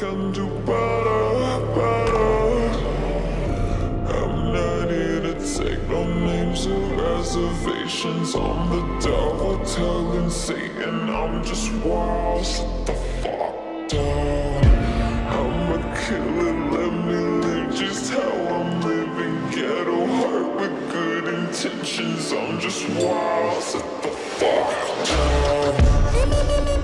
can do better. I'm not here to take no names or reservations. I'm the devil telling Satan I'm just wild. Shut the fuck down. I'm a killer, let me live just how I'm living. Ghetto heart with good intentions. I'm just wild. Shut the fuck down.